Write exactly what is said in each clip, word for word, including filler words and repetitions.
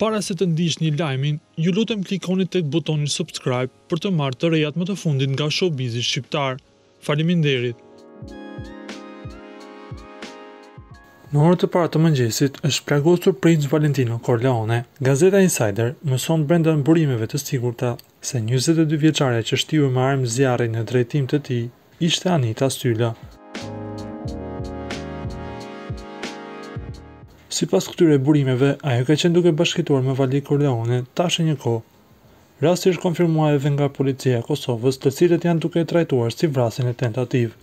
Para se të ndiqni lajmin, ju lutem klikoni tek butonin subscribe për të marrë të rejat më të fundit nga showbizi shqiptar. Faleminderit. Në orë të parë të mëngjesit është plagosur Prince Valentino Corleone. Gazeta Insider mëson brenda mburimeve të sigurta se njëzet e dy vjeçaria që shtiu me armë zjarri në drejtim të tij ishte Anita Sylla. Sipas këtyre burimeve, ajo ka qenë duke bashkëtuar me Vali Corleone tash një kohë. Rasti është konfirmuar edhe nga policia e Kosovës, të cilët janë duke e trajtuar si vrasjen e tentativë.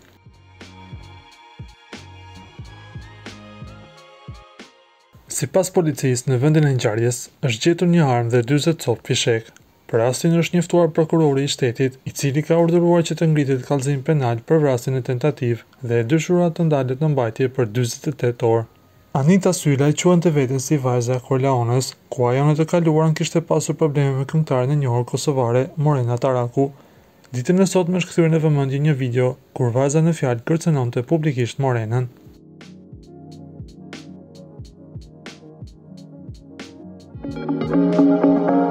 Sipas policisë, në vendin e ngjarjes është gjetur një armë dhe dyzet copë fishek. Për rastin është njoftuar prokurori i shtetit, i cili ka urdhëruar që të ngritet kallëzim penal për vrasjen e tentativë dhe e dyshuara të ndalet në mbajtje për njëzet e tetë orë. Anita Sylla i quante veten si vajza e Corleones, ku ajo në të kaluarën kishte pasur probleme me këngëtaren e njohur kosovare Morena Taraku. Ditën e sotme është kthyer në vëmendje një video kur vajza në fjalë kërcënonte publikisht Morenën.